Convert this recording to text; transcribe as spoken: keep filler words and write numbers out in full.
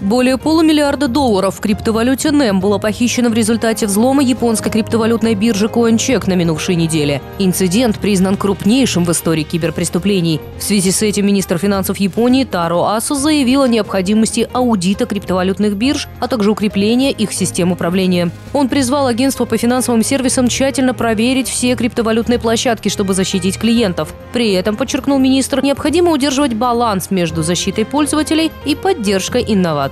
Более полумиллиарда долларов в криптовалюте нэм было похищено в результате взлома японской криптовалютной биржи Coincheck на минувшей неделе. Инцидент признан крупнейшим в истории киберпреступлений. В связи с этим министр финансов Японии Таро Асо заявил о необходимости аудита криптовалютных бирж, а также укрепления их систем управления. Он призвал агентство по финансовым сервисам тщательно проверить все криптовалютные площадки, чтобы защитить клиентов. При этом, подчеркнул министр, необходимо удерживать баланс между защитой пользователей и поддержкой инноваций.